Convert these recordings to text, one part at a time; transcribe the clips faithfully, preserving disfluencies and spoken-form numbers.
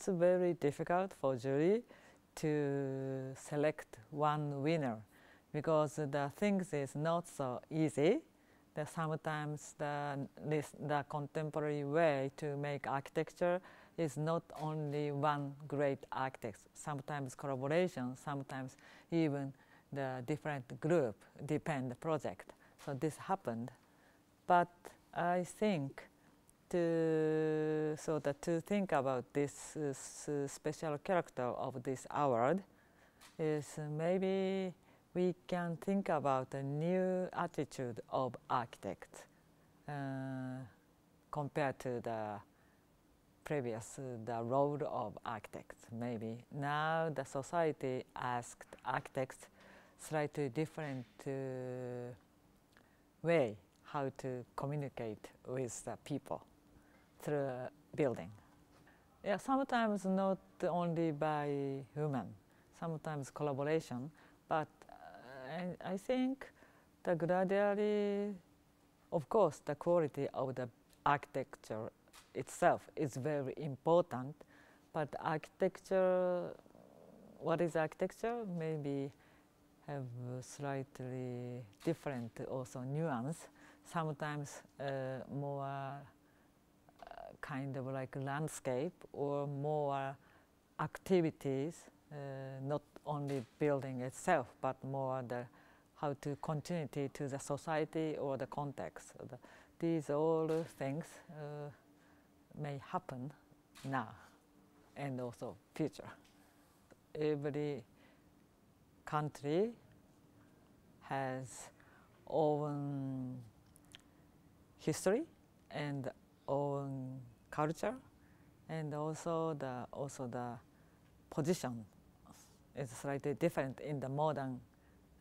It's very difficult for jury to select one winner because the things is not so easy. The, sometimes the, this, the contemporary way to make architecture is not only one great architect. Sometimes collaboration, sometimes even the different group depend project. So this happened. But I think to so that to think about this uh, special character of this award is maybe we can think about a new attitude of architects uh, compared to the previous uh, the role of architects. Maybe now the society asked architects slightly different uh, way how to communicate with the people through building. Yeah, sometimes not only by human, sometimes collaboration, but I, I think the gradually, of course, the quality of the architecture itself is very important, but architecture, what is architecture? Maybe have slightly different also nuance, sometimes uh, more kind of like landscape or more activities, uh, not only building itself, but more the how to continuity to the society or the context. The, these all things uh, may happen now and also future. Every country has own history and own culture, and also the also the position is slightly different in the modern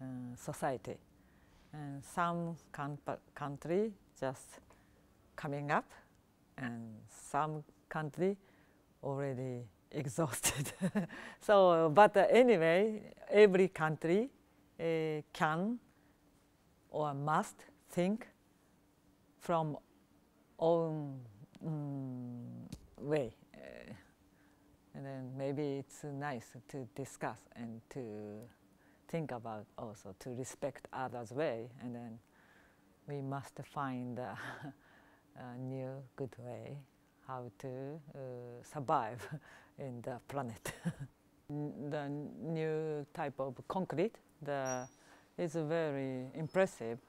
uh, society. And some country just coming up, and some country already exhausted. So, but uh, anyway, every country uh, can or must think from own um, way, uh, and then maybe it's nice to discuss and to think about also to respect others' way, and then we must find a, a new good way how to uh, survive in the planet. The new type of concrete the, is very impressive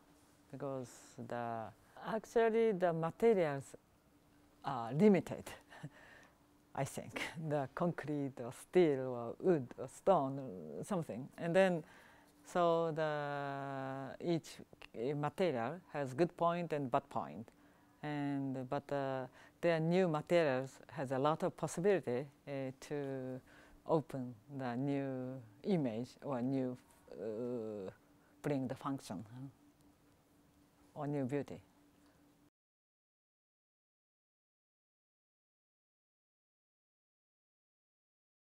because the actually, the materials are limited, I think. The concrete or steel or wood or stone or something. And then, so the, each material has good point and bad point. And, but uh, their new materials has a lot of possibility uh, to open the new image or new, uh, bring the function huh? Or new beauty.